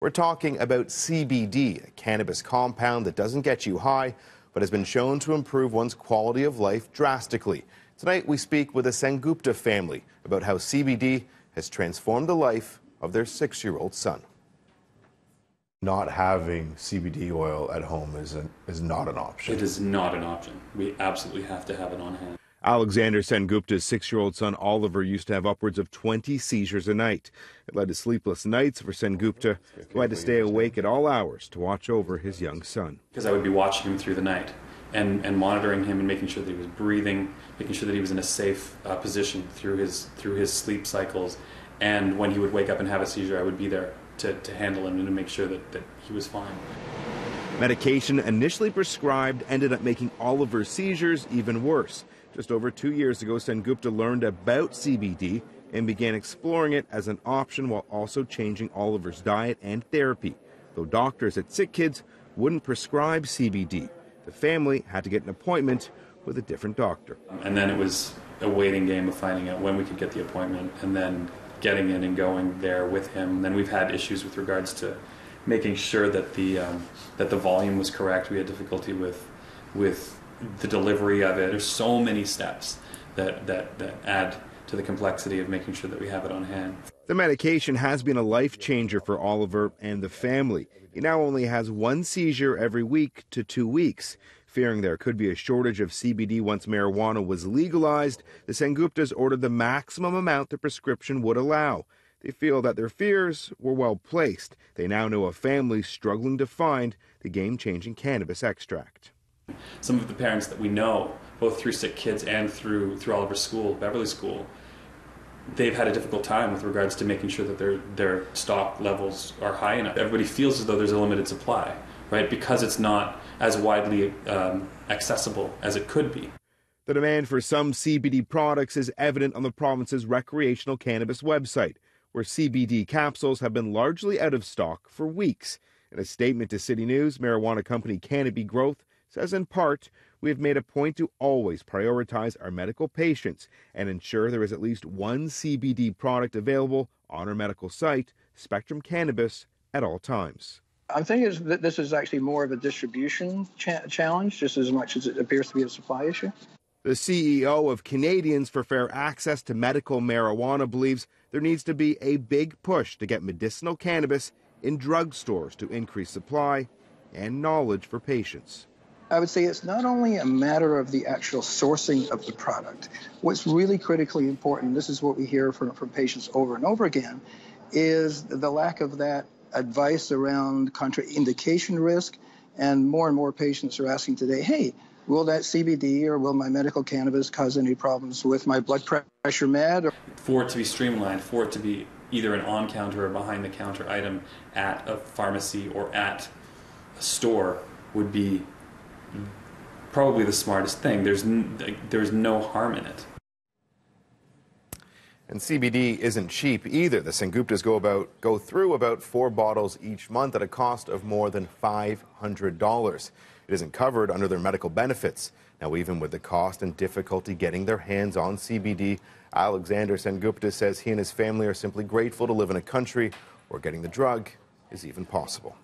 We're talking about CBD, a cannabis compound that doesn't get you high, but has been shown to improve one's quality of life drastically. Tonight, we speak with the Sengupta family about how CBD has transformed the life of their 6-year-old son. Not having CBD oil at home is not an option. It is not an option. We absolutely have to have it on hand. Alexander Sengupta's 6-year-old son Oliver used to have upwards of 20 seizures a night. It led to sleepless nights for Sengupta, who had to stay awake at all hours to watch over his young son. Because I would be watching him through the night and monitoring him and making sure that he was breathing, making sure that he was in a safe position through his sleep cycles. And when he would wake up and have a seizure, I would be there to handle him and to make sure that he was fine. Medication initially prescribed ended up making Oliver's seizures even worse. Just over 2 years ago, Sengupta learned about CBD and began exploring it as an option while also changing Oliver's diet and therapy. Though doctors at SickKids wouldn't prescribe CBD, the family had to get an appointment with a different doctor. And then it was a waiting game of finding out when we could get the appointment and then getting in and going there with him. And then we've had issues with regards to making sure that the volume was correct. We had difficulty with the delivery of it. There's so many steps that add to the complexity of making sure that we have it on hand. The medication has been a life changer for Oliver and the family. He now only has one seizure every week to 2 weeks. Fearing there could be a shortage of CBD once marijuana was legalized, the Senguptas ordered the maximum amount the prescription would allow. They feel that their fears were well placed. They now know a family struggling to find the game-changing cannabis extract. Some of the parents that we know, both through SickKids and through Oliver School, Beverly School, they've had a difficult time with regards to making sure that their stock levels are high enough. Everybody feels as though there's a limited supply, right? Because it's not as widely accessible as it could be. The demand for some CBD products is evident on the province's recreational cannabis website, where CBD capsules have been largely out of stock for weeks. In a statement to City News, marijuana company Canopy Growth says in part, we have made a point to always prioritize our medical patients and ensure there is at least one CBD product available on our medical site, Spectrum Cannabis, at all times. I think that this is actually more of a distribution challenge, just as much as it appears to be a supply issue. The CEO of Canadians for Fair Access to Medical Marijuana believes there needs to be a big push to get medicinal cannabis in drugstores to increase supply and knowledge for patients. I would say it's not only a matter of the actual sourcing of the product. What's really critically important, this is what we hear from patients over and over again, is the lack of that advice around contraindication risk. And more patients are asking today, hey, will that CBD or will my medical cannabis cause any problems with my blood pressure med? For it to be streamlined, for it to be either an on-counter or behind-the-counter item at a pharmacy or at a store would be probably the smartest thing. There's no harm in it. And CBD isn't cheap either. The Senguptas go through about 4 bottles each month at a cost of more than $500. It isn't covered under their medical benefits. Now, even with the cost and difficulty getting their hands on CBD, Alexander Sengupta says he and his family are simply grateful to live in a country where getting the drug is even possible.